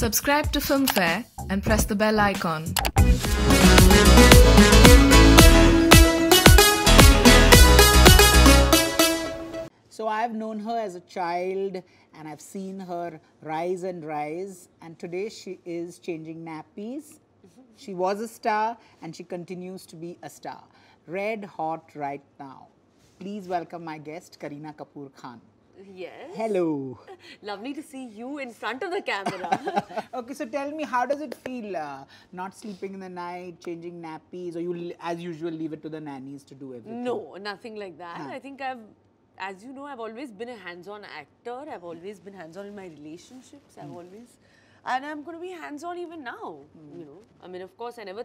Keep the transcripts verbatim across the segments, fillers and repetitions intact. Subscribe to Filmfare and press the bell icon. So I've known her as a child and I've seen her rise and rise, and today she is changing nappies. She was a star and she continues to be a star. Red hot right now. Please welcome my guest, Kareena Kapoor Khan. Yes. Hello. Lovely to see you in front of the camera. Okay, so tell me, how does it feel uh, not sleeping in the night, changing nappies, or you, as usual, leave it to the nannies to do everything? No, nothing like that. Huh. I think I've, as you know, I've always been a hands-on actor. I've always been hands-on in my relationships. I've mm. always, and I'm going to be hands-on even now, mm. you know. I mean, of course, I never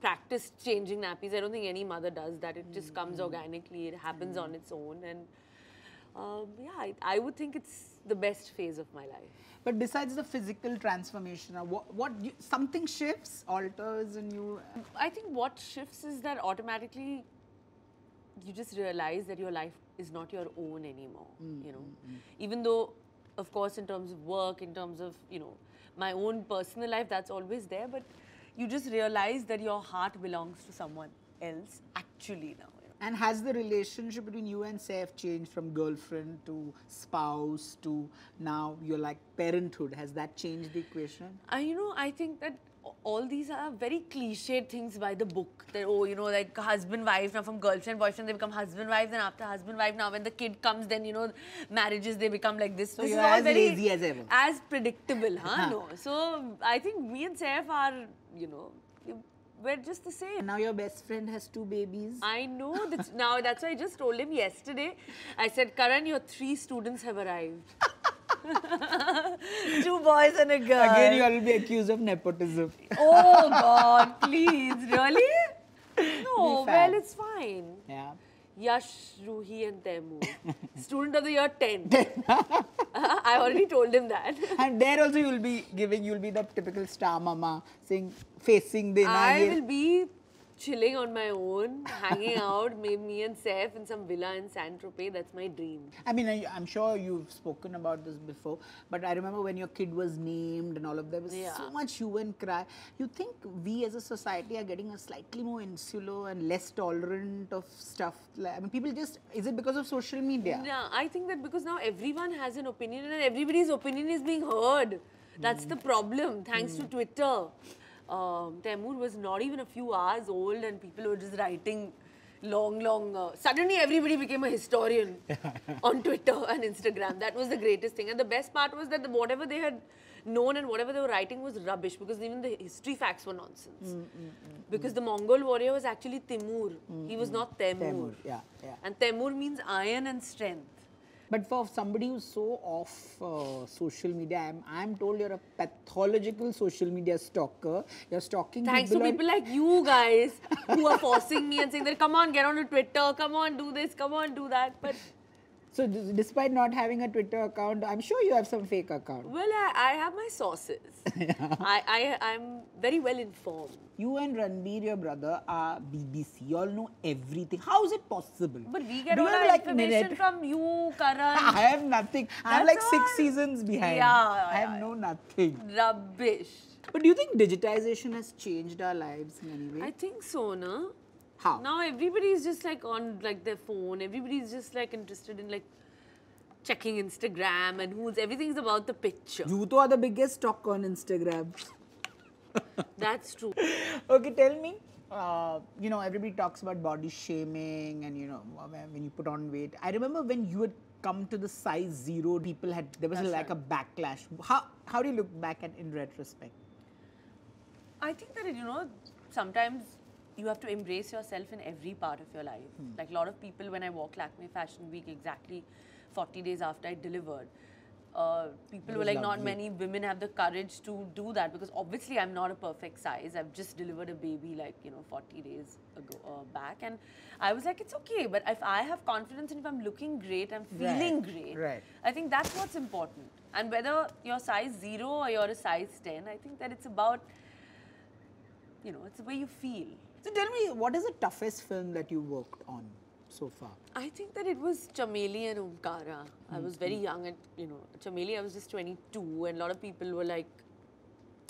practiced changing nappies. I don't think any mother does that. It mm. just comes mm. organically. It happens mm. on its own. And Um, yeah, I, I would think it's the best phase of my life. But besides the physical transformation, what, what you, something shifts, alters in you? I think what shifts is that automatically you just realize that your life is not your own anymore, mm-hmm. you know. Mm-hmm. Even though, of course, in terms of work, in terms of, you know, my own personal life, that's always there. But you just realize that your heart belongs to someone else actually now. And has the relationship between you and Saif changed from girlfriend to spouse to now you're like parenthood? Has that changed the equation? I, you know, I think that all these are very cliched things by the book. That, oh, you know, like husband, wife, now from girlfriend, boyfriend, they become husband, wife, then after husband, wife, now when the kid comes, then, you know, marriages, they become like this. So this you're is as all very lazy as ever. As predictable, huh? No. So I think me and Saif are, you know, we're just the same. And now your best friend has two babies. I know. That's, now that's why I just told him yesterday. I said, Karan, your three students have arrived. Two boys and a girl. Again, you all will be accused of nepotism. Oh God, please, really? No, well, it's fine. Yeah. Yash, Ruhi and Taimur. Student of the year ten. uh, I already told him that. And there also you will be giving, you will be the typical star mama, saying, facing the... I will yet. be chilling on my own, hanging out, maybe me and Saif in some villa in Saint-Tropez. That's my dream. I mean, I, I'm sure you've spoken about this before, but I remember when your kid was named and all of that, was yeah. so much hue and cry. You think we as a society are getting a slightly more insular and less tolerant of stuff? I mean, people just, is it because of social media? Yeah, I think that because now everyone has an opinion and everybody's opinion is being heard. That's mm. the problem, thanks mm. to Twitter. Um, Taimur was not even a few hours old and people were just writing long, long... Uh, suddenly everybody became a historian on Twitter and Instagram. That was the greatest thing. And the best part was that the, whatever they had known and whatever they were writing was rubbish, because even the history facts were nonsense. Mm, mm, mm, because mm. the Mongol warrior was actually Timur. Mm, he was mm. not Taimur. Taimur. Yeah, yeah. And Taimur means iron and strength. But for somebody who's so off uh, social media, I'm, I'm told you're a pathological social media stalker. You're stalking Thanks people. Thanks to people like you guys who are forcing me and saying that, come on, get on to Twitter, come on, do this, come on, do that. But so despite not having a Twitter account, I'm sure you have some fake account. Well, I, I have my sources. yeah. I, I, I'm very well informed. You and Ranbir, your brother, are B B C. You all know everything. How is it possible? But we get Do all our like information minute? from you, Karan. I have nothing. That's I'm like all... six seasons behind. Yeah, yeah, I have yeah. no nothing. Rubbish. But do you think digitization has changed our lives in any way? I think so, no? How? Now everybody is just like on like their phone. Everybody is just like interested in like checking Instagram and who's everything's about the picture. You two are the biggest stalker on Instagram. That's true. Okay, tell me. Uh, you know, everybody talks about body shaming and you know when you put on weight. I remember when you had come to the size zero, people had there was That's like right. a backlash. How how do you look back at in retrospect? I think that you know sometimes. You have to embrace yourself in every part of your life. Hmm. Like a lot of people, when I walked Lakme Fashion Week, exactly forty days after I delivered, uh, people were like, lovely. Not many women have the courage to do that, because obviously I'm not a perfect size. I've just delivered a baby like, you know, forty days ago uh, back. And I was like, it's okay. But if I have confidence and if I'm looking great, I'm feeling right. great, right. I think that's what's important. And whether you're size zero or you're a size ten, I think that it's about, you know, it's the way you feel. So tell me, what is the toughest film that you worked on so far? I think that it was Chameli and Umkara. Mm-hmm. I was very young and, you know, Chameli I was just twenty-two and a lot of people were like,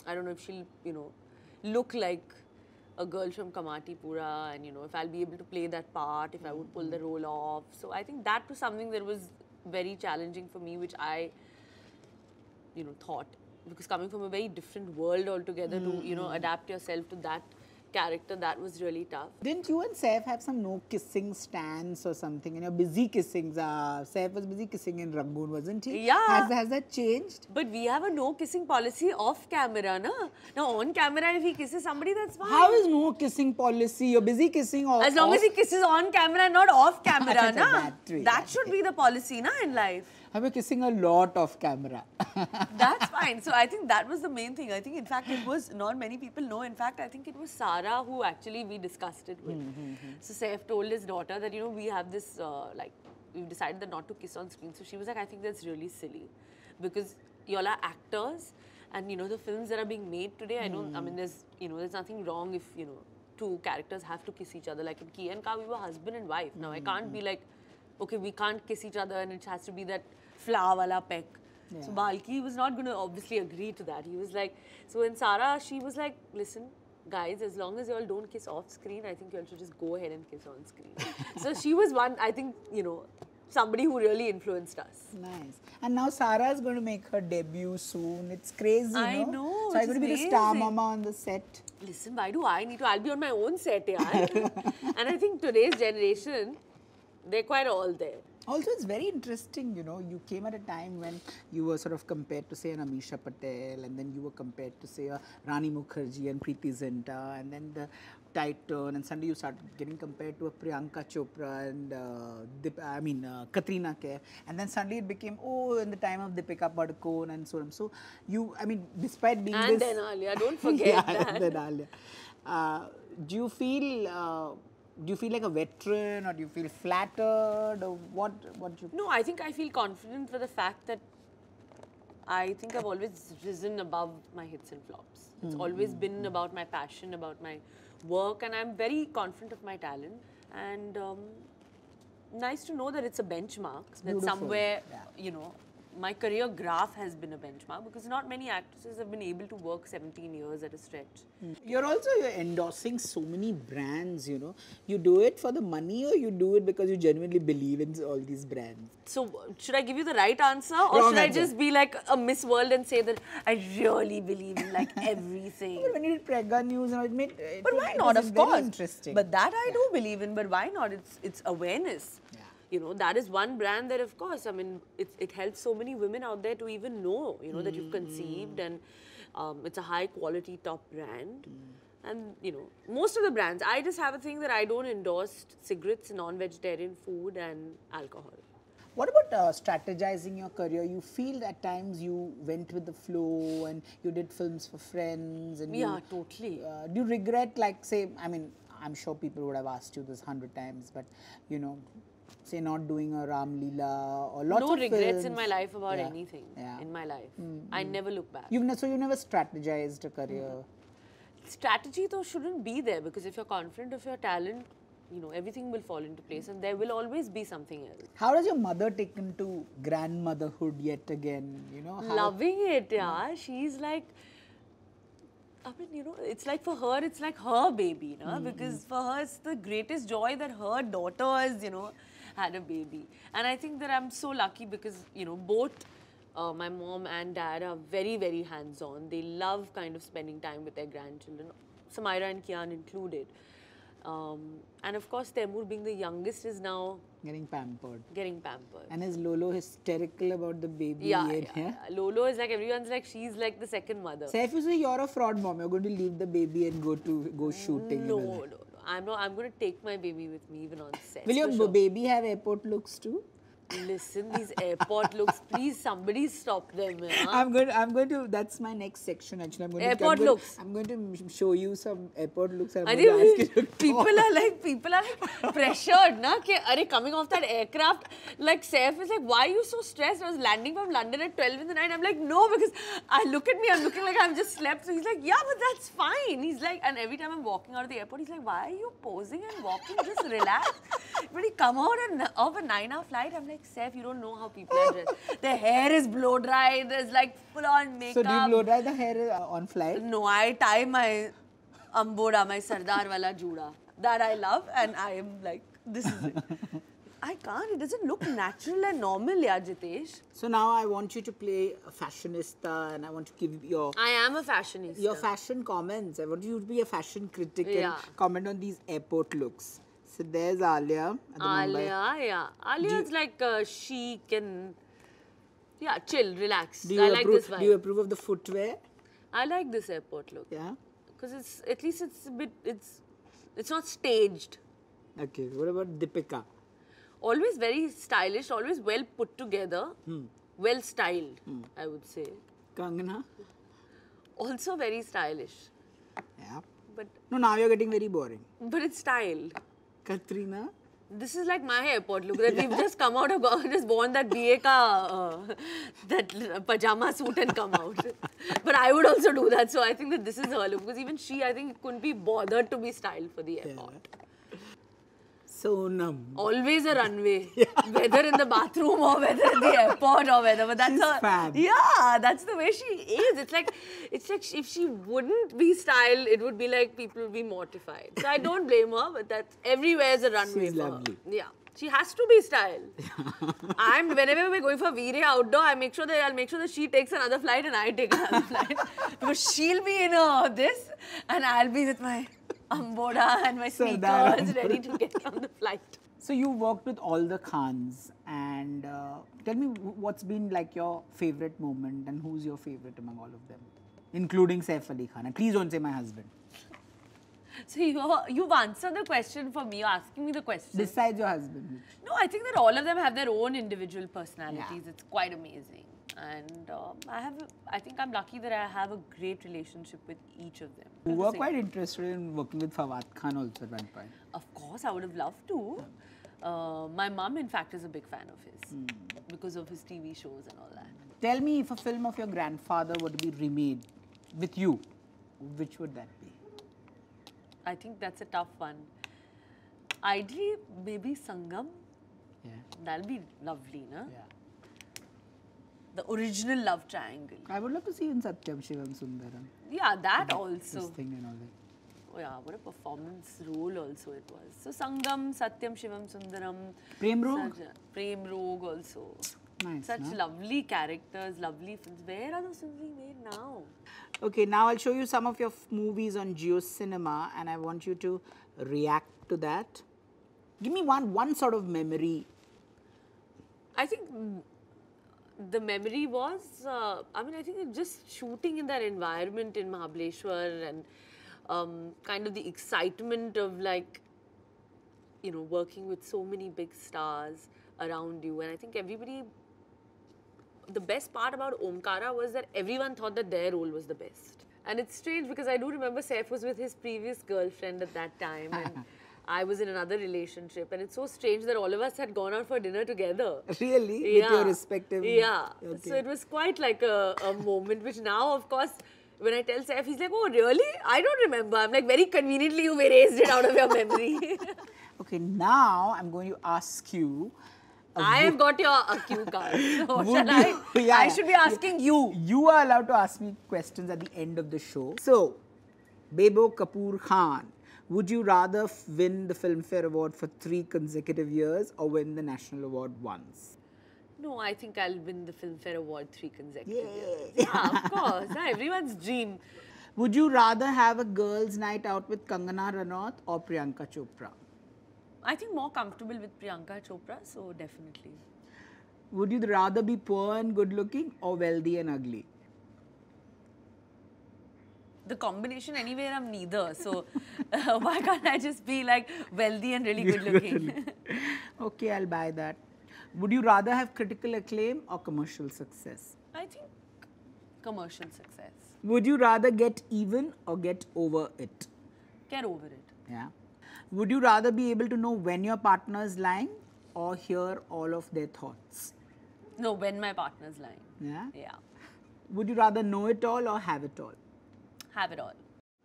I don't know if she'll, you know, look like a girl from Kamati Pura, and, you know, if I'll be able to play that part, if mm-hmm. I would pull the role off. So I think that was something that was very challenging for me, which I, you know, thought. Because coming from a very different world altogether mm-hmm. to, you know, adapt yourself to that character, that was really tough. Didn't you and Saif have some no-kissing stance or something? And you're busy kissing. Uh, Saif was busy kissing in Rangoon, wasn't he? Yeah. Has, has that changed? But we have a no-kissing policy off-camera, na? Now, on-camera, if he kisses somebody, that's fine. How is no-kissing policy? You're busy kissing off As long off as he kisses on-camera, not off-camera, na? That, that, that should be the policy, na, in life. I'm kissing a lot off-camera. That's fine. So, I think that was the main thing. I think, in fact, it was not many people know. In fact, I think it was Sara who actually we discussed it with. Mm-hmm. So Saif told his daughter that, you know, we have this, uh, like, we've decided that not to kiss on screen. So she was like, I think that's really silly because y'all are actors and, you know, the films that are being made today, mm. I don't, I mean, there's, you know, there's nothing wrong if, you know, two characters have to kiss each other. Like in Ki and Ka, we were husband and wife. Now, mm-hmm. I can't be like, okay, we can't kiss each other and it has to be that flower wala peck. Yeah. So Balki was not going to obviously agree to that. He was like, so when Sara, she was like, listen, guys, as long as you all don't kiss off screen, I think you all should just go ahead and kiss on screen. So she was one, I think, you know, somebody who really influenced us. Nice. And now Sara is going to make her debut soon. It's crazy, I no? know. So I'm going to be the star mama on the set. Listen, why do I need to? I'll be on my own set, yeah. And I think today's generation, they're quite all there. Also, it's very interesting, you know, you came at a time when you were sort of compared to, say, an Amisha Patel, and then you were compared to, say, a Rani Mukherjee and Preeti Zinta, and then the tight turn, and suddenly you started getting compared to a Priyanka Chopra and, uh, I mean, uh, Katrina Kaif, and then suddenly it became, oh, in the time of Deepika Padukone and so on. So, you, I mean, despite being and this... And then Alia, don't forget yeah, that. And then Alia. Uh, do you feel... Uh, Do you feel like a veteran, or do you feel flattered, or what? What do you? No, I think I feel confident for the fact that I think I've always risen above my hits and flops. It's mm-hmm. always been about my passion, about my work, and I'm very confident of my talent. And um, nice to know that it's a benchmark. That Beautiful. somewhere, yeah. you know, my career graph has been a benchmark, because not many actresses have been able to work seventeen years at a stretch. You're also you're endorsing so many brands, you know. You do it for the money, or you do it because you genuinely believe in all these brands? So, should I give you the right answer, or Wrong should answer. I just be like a Miss World and say that I really believe in like everything? But when you did Prega News, and it made... It but why not, of course. Interesting. But that I yeah. do believe in, but why not? It's, it's awareness. Yeah. You know, that is one brand that, of course, I mean, it, it helps so many women out there to even know, you know, mm. that you've conceived, and um, it's a high-quality top brand. Mm. And, you know, most of the brands, I just have a thing that I don't endorse cigarettes, non-vegetarian food and alcohol. What about uh, strategizing your career? You feel at times you went with the flow and you did films for friends. And yeah, you, totally. Uh, do you regret, like, say, I mean, I'm sure people would have asked you this a hundred times, but, you know... Say not doing a Ram Leela or lots no of No regrets films. in my life about yeah. anything yeah. in my life. Mm-hmm. I never look back. You've so you never strategized a career? Mm-hmm. Strategy though shouldn't be there, because if you're confident of your talent, you know, everything will fall into place and there will always be something else. How does your mother take into grandmotherhood yet again? You know, how Loving it, yeah. yeah. She's like... I mean, you know, it's like for her, it's like her baby, na? Mm-hmm. Because for her, it's the greatest joy that her daughters, you know, had a baby. And I think that I'm so lucky because, you know, both uh, my mom and dad are very, very hands-on. They love kind of spending time with their grandchildren, Samaira and Kian included. Um, and of course, Taimur being the youngest is now... Getting pampered. Getting pampered. And is Lolo hysterical about the baby? Yeah, yet, yeah, yeah. yeah. Lolo is like, everyone's like, she's like the second mother. Saif, you say you're a fraud mom. You're going to leave the baby and go to go shooting. No, you know, no, no. I'm not. I'm going to take my baby with me even on set. Will your sure. baby have airport looks too? Listen, these airport looks, please somebody stop them. Huh? I'm going to, I'm going to, that's my next section actually. I'm going airport to, I'm looks. Going, I'm going to show you some airport looks. I'm I going think to ask people you are like, people are like pressured, na, ke, arey, coming off that aircraft, like Saif is like, why are you so stressed? I was landing from London at twelve in the night. I'm like, no, because I look at me, I'm looking like I've just slept. So he's like, yeah, but that's fine. He's like, and every time I'm walking out of the airport, he's like, why are you posing and walking? Just relax. But he come out and off a nine hour flight, I'm like, like, Saif, you don't know how people are dressed. Their hair is blow dry. There's like full on makeup. So do you blow dry the hair on fly? No, I tie my amboda, my sardar wala juda that I love, and I am like, this is it. I can't. It doesn't look natural and normal, yeah, Jitesh. So now I want you to play a fashionista, and I want to give your... I am a fashionista. Your fashion comments. I want you to be a fashion critic yeah. and comment on these airport looks. So there's Alia. The Alia, Mumbai. yeah. Alia is like uh, chic and... Yeah, chill, relaxed. I like approve, this vibe. Do you approve of the footwear? I like this airport look. Yeah? Because it's... At least it's a bit... It's, it's not staged. Okay. What about Deepika? Always very stylish, always well put together, hmm. well styled, hmm. I would say. Kangana? Also very stylish. Yeah. But no, now you're getting very boring. But it's styled. Katrina? This is like my airport look that yeah. we've just come out of, just worn that B A ka, uh, that uh, pajama suit and come out. But I would also do that, so I think that this is her look. Because even she, I think, couldn't be bothered to be styled for the airport. Yeah. Sonam. Always a runway, yeah. whether in the bathroom or whether at the airport or whether. But that's She's her. Fab. Yeah, that's the way she is. It's like, it's like she, if she wouldn't be styled, it would be like people would be mortified. So I don't blame her, but that's everywhere is a runway. She's for lovely. Her. Yeah, she has to be styled. Yeah. I'm whenever we're going for Veeray outdoor, I make sure that I'll make sure that she takes another flight and I take another flight because she'll be in her this and I'll be with my. Amboda and my sneakers ready to get on the flight. So you worked with all the Khans and uh, tell me what's been like your favorite moment and who's your favorite among all of them, including Saif Ali Khan. And please don't say my husband. So you're, you've answered the question for me, you're asking me the question. Besides your husband. No, I think that all of them have their own individual personalities. Yeah. It's quite amazing. And um, I have, a, I think I'm lucky that I have a great relationship with each of them. You were quite interested in working with Fawad Khan also at one point. Of course, I would have loved to. Uh, my mum, in fact, is a big fan of his mm. because of his T V shows and all that. Tell me, if a film of your grandfather were to be remade with you, which would that be? I think that's a tough one. Ideally, maybe Sangam. Yeah. That'll be lovely, na? Yeah. The original love triangle. I would love to see in Satyam Shivam Sundaram. Yeah, that yeah, also. This thing and all that. Oh yeah, what a performance role also it was. So Sangam, Satyam Shivam Sundaram. Prem Rogue. Prem Rogue also. Nice, Such no? lovely characters, lovely films. Where are those films being made now? Okay, now I'll show you some of your movies on Jio Cinema and I want you to react to that. Give me one, one sort of memory. I think... The memory was, uh, I mean, I think just shooting in that environment in Mahabaleshwar and um, kind of the excitement of like, you know, working with so many big stars around you. And I think everybody, the best part about Omkara was that everyone thought that their role was the best. And it's strange because I do remember Saif was with his previous girlfriend at that time. And I was in another relationship and it's so strange that all of us had gone out for dinner together. Really? Yeah. With your respective... Yeah. Okay. So it was quite like a, a moment which now, of course, when I tell Saif, he's like, oh, really? I don't remember. I'm like, very conveniently, you've erased it out of your memory. Okay, now I'm going to ask you... I have got your uh, cue card. So shall I? Yeah. I should be asking you. You are allowed to ask me questions at the end of the show. So, Bebo Kapoor Khan. Would you rather win the Filmfare Award for three consecutive years or win the National Award once? No, I think I'll win the Filmfare Award three consecutive Yay. years. Yeah, of course. Yeah, everyone's dream. Would you rather have a girls' night out with Kangana Ranaut or Priyanka Chopra? I think more comfortable with Priyanka Chopra, so definitely. Would you rather be poor and good-looking or wealthy and ugly? The combination anywhere I'm neither, so uh, why can't I just be like wealthy and really good looking? Okay, I'll buy that. Would you rather have critical acclaim or commercial success? I think commercial success. Would you rather get even or get over it? Get over it. Yeah. Would you rather be able to know when your partner is lying or hear all of their thoughts? No, when my partner is lying. Yeah? Yeah. Would you rather know it all or have it all? Have it all.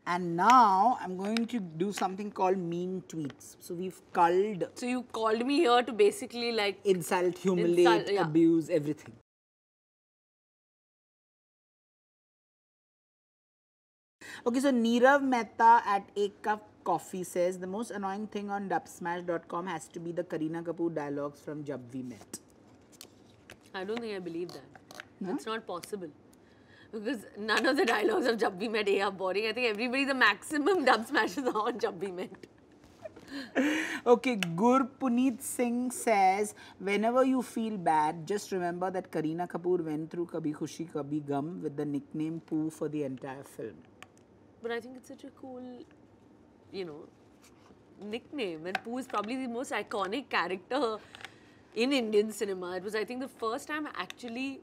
And now I'm going to do something called mean tweets. So we've culled. So you called me here to basically like insult, humiliate, insult, yeah. abuse, everything. Okay, so Nirav Mehta at Ek Cup Coffee says the most annoying thing on dub smash dot com has to be the Kareena Kapoor dialogues from Jab We Met. I don't think I believe that. No? It's not possible. Because none of the dialogues of Jab We Met are boring. I think everybody, the maximum dub smashes are on Jab We Met. Okay, Gur Puneet Singh says, whenever you feel bad, just remember that Kareena Kapoor went through Kabhi Khushi Kabhi Gham with the nickname Poo for the entire film. But I think it's such a cool, you know, nickname. And Poo is probably the most iconic character in Indian cinema. It was, I think, the first time actually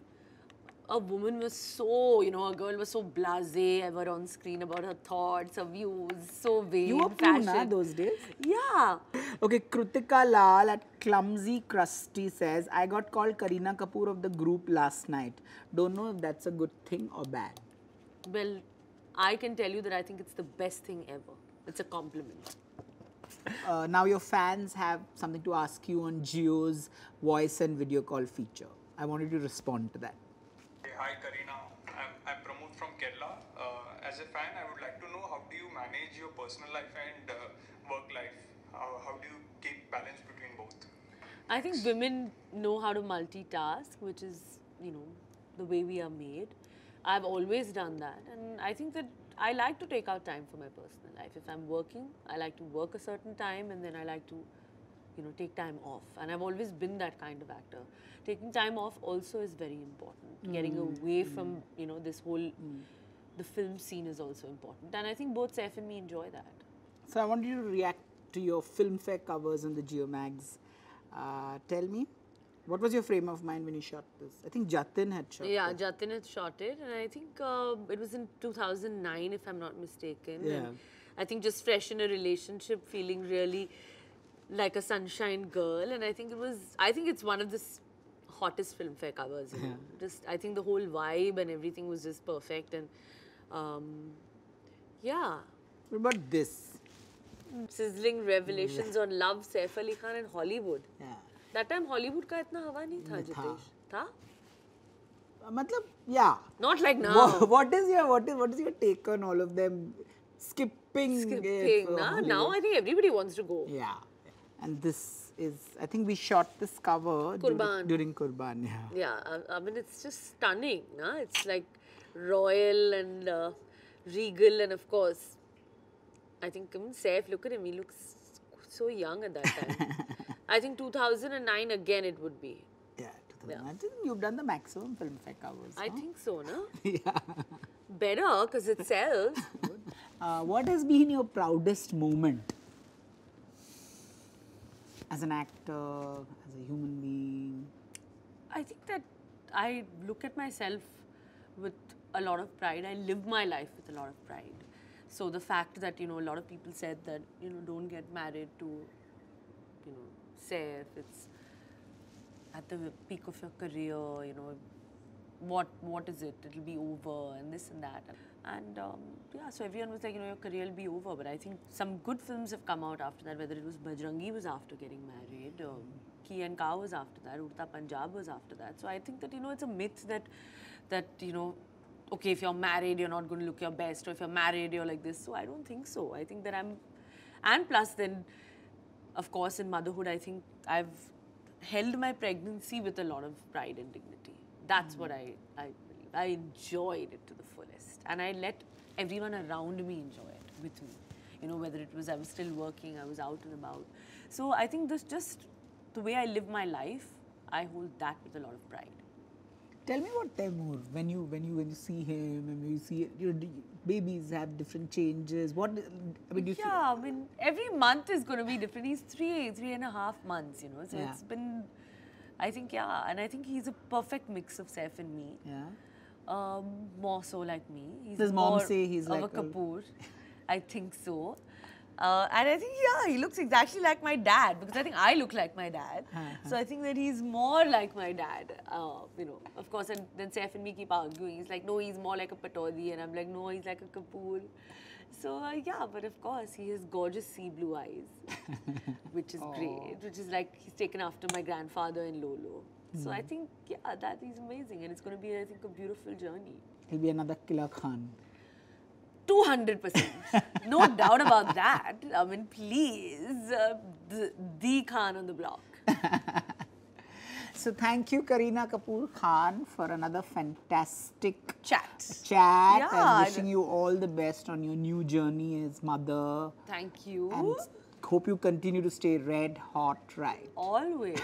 a woman was so, you know, a girl was so blasé ever on screen about her thoughts, her views, so vain. You were Poo, na, those days? Yeah. Okay, Krutika Lal at Clumsy Krusty says, I got called Kareena Kapoor of the group last night. Don't know if that's a good thing or bad. Well, I can tell you that I think it's the best thing ever. It's a compliment. Uh, now your fans have something to ask you on Jio's voice and video call feature. I wanted to respond to that. Hi Kareena, I'm, I'm Pramod from Kerala. Uh, as a fan, I would like to know how do you manage your personal life and uh, work life? How, how do you keep balance between both? I think women know how to multitask, which is, you know, the way we are made. I've always done that, and I think that I like to take out time for my personal life. If I'm working, I like to work a certain time and then I like to, you know, take time off. And I've always been that kind of actor. Taking time off also is very important. Mm. Getting away mm. from, you know, this whole, mm. the film scene is also important. And I think both Saif and me enjoy that. So I want you to react to your Filmfare covers and the Geomags. Uh, tell me, what was your frame of mind when you shot this? I think Jatin had shot yeah, it. Yeah, Jatin had shot it. And I think uh, it was in two thousand nine, if I'm not mistaken. Yeah. And I think just fresh in a relationship, feeling really like a sunshine girl, and I think it was, I think it's one of the hottest Filmfare covers, you know? Yeah. Just, I think the whole vibe and everything was just perfect, and um, yeah. What about this? Sizzling revelations yeah. on love, Saif Ali Khan and Hollywood. Yeah. That time Hollywood ka itna hawa nahi tha, Jitesh. Tha? Uh, matlab, yeah. Not like now. What, what is your, what is, what is your take on all of them? Skipping. Skipping, if, na? Now I think everybody wants to go. Yeah. And this is, I think we shot this cover Kurban. Dur during Kurban. Yeah, yeah. I, I mean, it's just stunning. Na? It's like royal and uh, regal, and of course, I think, I mean, Saif, look at him, he looks so young at that time. I think two thousand nine again it would be. Yeah, two thousand nine. Yeah. I think you've done the maximum Filmfare covers. I no? think so, no? Yeah. Better, because it sells. Uh, what has been your proudest moment? As an actor, as a human being? I think that I look at myself with a lot of pride. I live my life with a lot of pride. So the fact that, you know, a lot of people said that, you know, don't get married to, you know, Saif, it's at the peak of your career, you know, what what is it? It'll be over and this and that. And um, yeah, so everyone was like, you know, your career will be over. But I think some good films have come out after that, whether it was Bajrangi was after getting married, um, Ki and Ka was after that, Urta Punjab was after that. So I think that, you know, it's a myth that, that, you know, okay, if you're married, you're not going to look your best, or if you're married, you're like this. So I don't think so. I think that I'm, and plus then, of course, in motherhood, I think I've held my pregnancy with a lot of pride and dignity. That's mm. what I, I believe. I enjoyed it to the fullest. And I let everyone around me enjoy it with me. You know, whether it was I was still working, I was out and about. So I think this just, the way I live my life, I hold that with a lot of pride. Tell me about Taimur. When you, when you, when you see him, and you see, you know, babies have different changes. What, I mean, you Yeah, I mean, every month is going to be different. He's three, three and a half months, you know. So yeah. it's been... I think, yeah, and I think he's a perfect mix of Saif and me. Yeah. Um, more so like me. He's Does mom say he's like a Kapoor? I think so. Uh, and I think, yeah, he looks exactly like my dad, because I think I look like my dad. Uh-huh. So I think that he's more like my dad, uh, you know. Of course, and then Saif and me keep arguing. He's like, no, he's more like a Patodi, and I'm like, no, he's like a Kapoor. So, uh, yeah, but of course, he has gorgeous sea blue eyes, which is oh. great, which is like, he's taken after my grandfather in Lolo. Mm. So I think, yeah, that is amazing, and it's going to be, I think, a beautiful journey. He'll be another Killer Khan. two hundred percent. No doubt about that. I mean, please, uh, the, the Khan on the block. So, thank you, Kareena Kapoor Khan, for another fantastic chat. Chat. Yeah. And wishing you all the best on your new journey as mother. Thank you. And hope you continue to stay red hot, right? Always.